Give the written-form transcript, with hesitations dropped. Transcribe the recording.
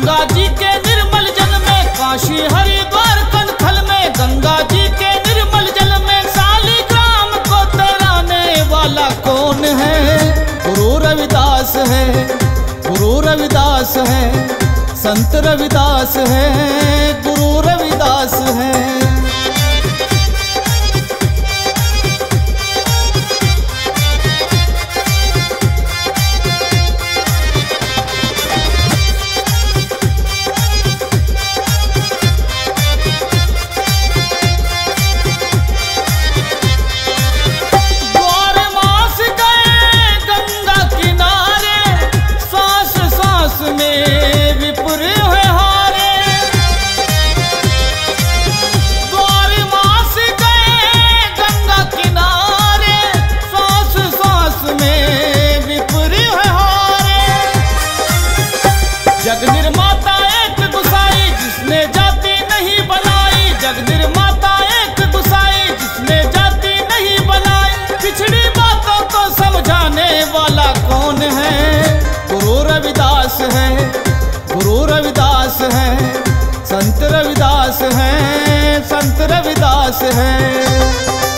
गंगा जी के निर्मल जल में, काशी हरिद्वार कनखल में, गंगा जी के निर्मल जल में सालीग्राम को तैराने वाला कौन है? गुरु रविदास है, गुरु रविदास है, संत रविदास है, गुरु रविदास है। जग निर्माता एक गुसाई जिसने जाति नहीं बनाई, जग निर्माता एक गुसाई जिसने जाति नहीं बनाई। पिछड़ी बातों को समझाने वाला कौन है? गुरु रविदास है, गुरु रविदास है, संत रविदास है, संत रविदास है।